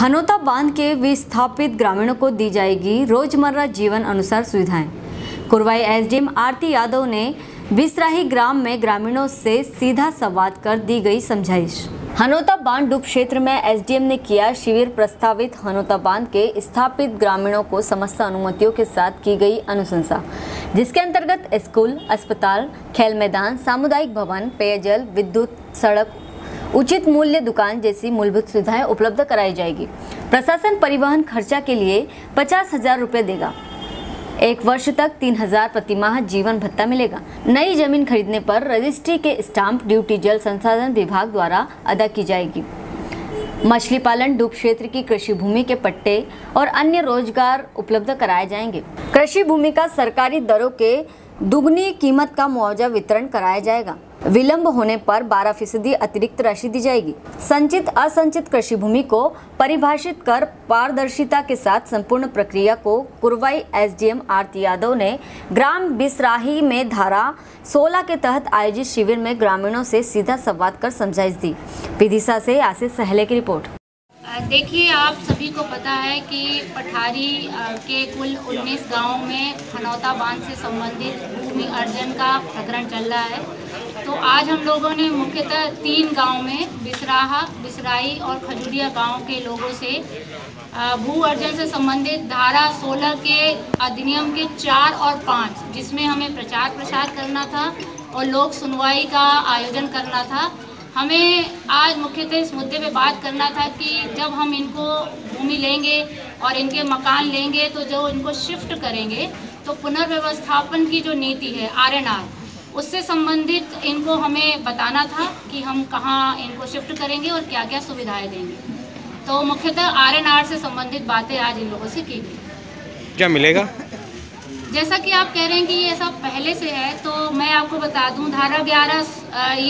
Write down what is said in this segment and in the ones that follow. हनोता बांध के विस्थापित ग्रामीणों को दी जाएगी रोजमर्रा जीवन अनुसार सुविधाएं। कुरवाई एसडीएम आरती यादव ने बिसराही ग्राम में ग्रामीणों से सीधा संवाद कर दी गई समझाइश। हनोता बांध डूब क्षेत्र में एसडीएम ने किया शिविर। प्रस्तावित हनोता बांध के स्थापित ग्रामीणों को समस्त अनुमतियों के साथ की गई अनुशंसा, जिसके अंतर्गत स्कूल, अस्पताल, खेल मैदान, सामुदायिक भवन, पेयजल, विद्युत, सड़क, उचित मूल्य दुकान जैसी मूलभूत सुविधाएं उपलब्ध कराई जाएगी। प्रशासन परिवहन खर्चा के लिए 50,000 रुपये देगा। 1 वर्ष तक 3,000 प्रतिमाह जीवन भत्ता मिलेगा। नई जमीन खरीदने पर रजिस्ट्री के स्टाम्प ड्यूटी जल संसाधन विभाग द्वारा अदा की जाएगी। मछली पालन डूब क्षेत्र की कृषि भूमि के पट्टे और अन्य रोजगार उपलब्ध कराए जाएंगे। कृषि भूमि का सरकारी दरों के दुगनी कीमत का मुआवजा वितरण कराया जाएगा। विलंब होने पर 12% अतिरिक्त राशि दी जाएगी। संचित असंचित कृषि भूमि को परिभाषित कर पारदर्शिता के साथ संपूर्ण प्रक्रिया को कुरवाई एसडीएम आरती यादव ने ग्राम बिसराही में धारा 16 के तहत आयोजित शिविर में ग्रामीणों से सीधा संवाद कर समझाइश दी। विदिशा से आशीष सहले की रिपोर्ट। देखिए, आप सभी को पता है कि पठारी के कुल 19 गाँव में हनौता बांध से संबंधित भूमि अर्जन का प्रकरण चल रहा है। तो आज हम लोगों ने मुख्यतः 3 गाँव में बिसराही और खजूरिया गाँव के लोगों से भू अर्जन से संबंधित धारा 16 के अधिनियम के 4 और 5, जिसमें हमें प्रचार प्रसार करना था और लोक सुनवाई का आयोजन करना था। हमें आज मुख्यतः इस मुद्दे पे बात करना था कि जब हम इनको भूमि लेंगे और इनके मकान लेंगे तो जो इनको शिफ्ट करेंगे तो पुनर्व्यवस्थापन की जो नीति है आरएनआर, उससे संबंधित इनको हमें बताना था कि हम कहाँ इनको शिफ्ट करेंगे और क्या क्या सुविधाएं देंगे। तो मुख्यतः आरएनआर से संबंधित बातें आज इन लोगों से की गई। क्या मिलेगा? जैसा कि आप कह रहे हैं कि ये सब पहले से है, तो मैं आपको बता दूं धारा 11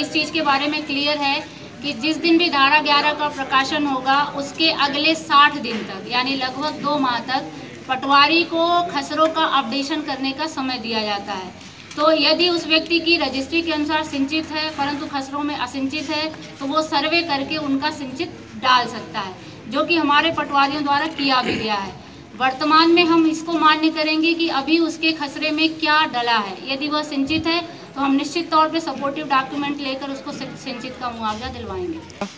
इस चीज़ के बारे में क्लियर है कि जिस दिन भी धारा 11 का प्रकाशन होगा उसके अगले 60 दिन तक, यानी लगभग 2 माह तक पटवारी को खसरों का अपडेशन करने का समय दिया जाता है। तो यदि उस व्यक्ति की रजिस्ट्री के अनुसार सिंचित है परंतु खसरों में असिंचित है तो वो सर्वे करके उनका सिंचित डाल सकता है, जो कि हमारे पटवारियों द्वारा किया भी गया है। वर्तमान में हम इसको मान्य करेंगे कि अभी उसके खसरे में क्या डला है। यदि वह सिंचित है तो हम निश्चित तौर पे सपोर्टिव डॉक्यूमेंट लेकर उसको सिंचित का मुआवजा दिलवाएंगे।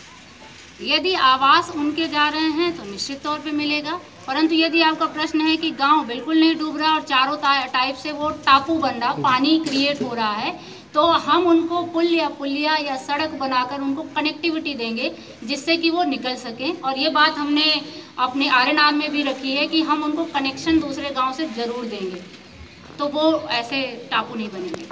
यदि आवास उनके जा रहे हैं तो निश्चित तौर पे मिलेगा। परंतु यदि आपका प्रश्न है कि गांव बिल्कुल नहीं डूब रहा और चारों टाइप से वो टापू बन रहा, पानी क्रिएट हो रहा है, तो हम उनको पुलिया या सड़क बनाकर उनको कनेक्टिविटी देंगे जिससे कि वो निकल सकें। और ये बात हमने अपने आरएनआर में भी रखी है कि हम उनको कनेक्शन दूसरे गांव से जरूर देंगे, तो वो ऐसे टापू नहीं बनेंगे।